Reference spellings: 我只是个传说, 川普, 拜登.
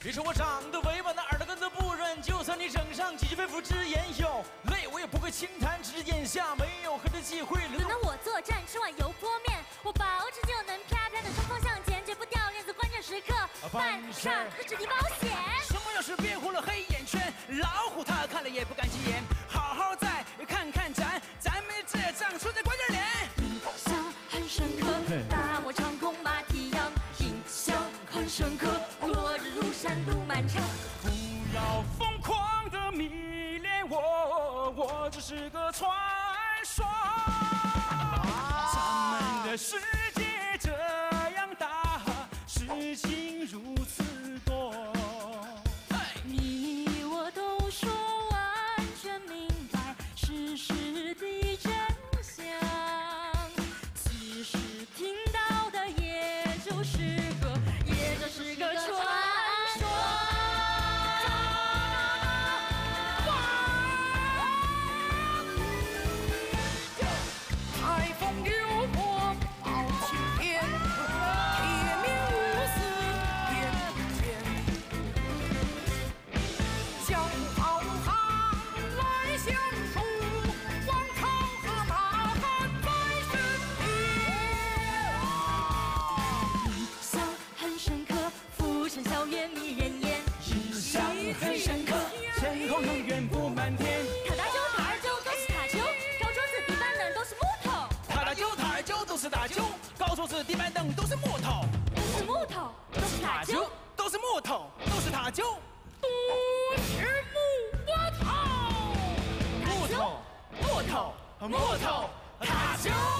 你说我长得委婉的耳朵根子不软，就算你整上几句肺腑之言，有泪我也不会轻弹，只是眼下没有合适机会。轮到我作战，吃碗油泼面，我保持就能啪啪的冲锋向前，绝不掉链子，关键时刻办事儿可只提保险。生活要是变糊了黑眼圈，老虎他看了也不敢急眼，好好再看看咱们这仗输在关键点。印象很深刻，大漠长空马蹄扬，印象很深刻。 路漫长，不要疯狂的迷恋我，我只是个传说。咱们的世界这样大，事情如此多，你我都说完全明白事实的真相，其实听到的也就是个传。 很深刻，天空永远布满天。塔打球，塔二球都是塔球，高桌子、地板等都是木头。塔打球，塔二球都是打球，高桌子、地板等都是木头。都是木头，都是塔球，都是木头，都是塔球，都是木头。木头，木头，木头，塔球。